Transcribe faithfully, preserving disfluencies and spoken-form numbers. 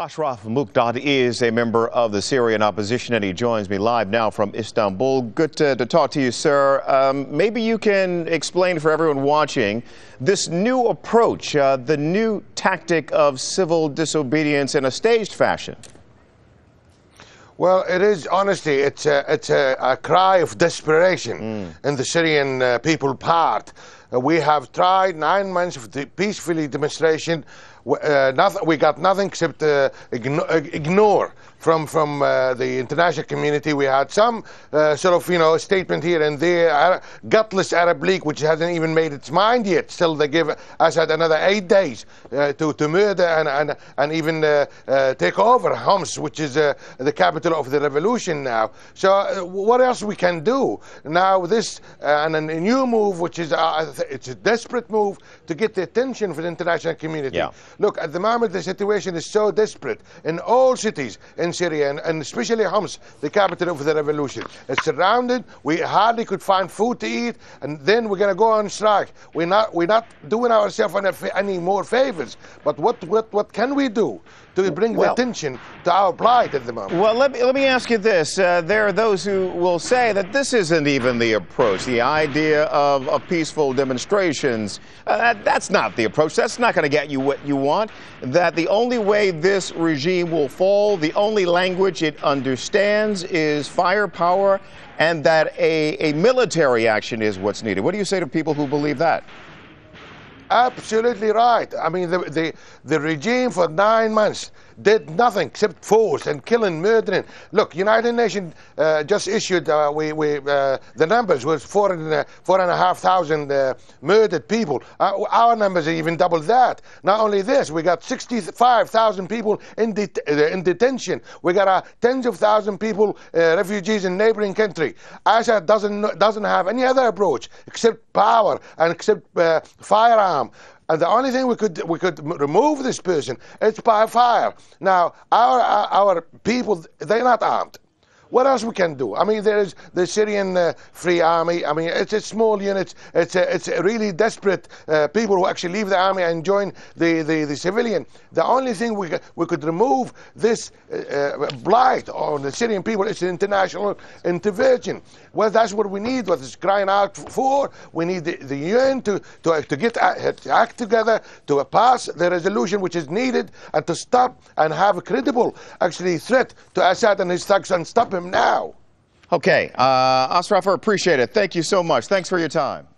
Ashraf al-Moqdad is a member of the Syrian opposition, and he joins me live now from Istanbul. Good to, to talk to you, sir. Um, maybe you can explain for everyone watching this new approach, uh, the new tactic of civil disobedience in a staged fashion. Well, it is, honestly, it's a, it's a, a cry of desperation mm. in the Syrian uh, people part. Uh, we have tried nine months of de peacefully demonstration. Uh, nothing, we got nothing except uh, igno ignore from from uh, the international community. We had some uh, sort of, you know, statement here and there. Ara gutless Arab League, which hasn't even made its mind yet. Still, they give Assad another eight days uh, to to murder and and and even uh, uh, take over Homs, which is uh, the capital of the revolution now. So, uh, what else we can do now? This uh, and a new move, which is uh, it's a desperate move to get the attention for the international community. Yeah. Look, at the moment, the situation is so desperate in all cities in Syria, and, and especially Homs, the capital of the revolution. It's surrounded. We hardly could find food to eat, and then we're going to go on strike. We're not, we're not doing ourselves any more favors. But what, what, what can we do to bring well, the attention to our plight at the moment? Well, let me, let me ask you this. Uh, there are those who will say that this isn't even the approach, the idea of, of peaceful demonstrations. Uh, that, that's not the approach. That's not going to get you what you want, that the only way this regime will fall, the only language it understands is firepower, and that a, a military action is what's needed. What do you say to people who believe that? Absolutely right. I mean, the, the, the regime for nine months did nothing except force and killing, murdering. Look, United Nations uh, just issued, uh, we, we, uh, the numbers was four and, uh, four and a half thousand uh, murdered people. Uh, our numbers are even double that. Not only this, we got sixty-five thousand people in, det in detention. We got uh, tens of thousand people, uh, refugees in neighboring country. Assad doesn't, doesn't have any other approach except power and except uh, firearm. And the only thing we could we could remove this person, it's by fire. Now our our people, they're not armed. What else we can do? I mean, there is the Syrian uh, Free Army. I mean, it's a small unit. It's a, it's a really desperate uh, people who actually leave the army and join the, the, the civilian. The only thing we, we could remove this uh, blight on the Syrian people is an international intervention. Well, that's what we need, what it's crying out for. We need the, the U N to, to, uh, to get uh, to act together, to uh, pass the resolution which is needed, and to stop and have a credible, actually, threat to Assad and his thugs and stop him now. Okay, uh, Ashraf, I appreciate it. Thank you so much. Thanks for your time.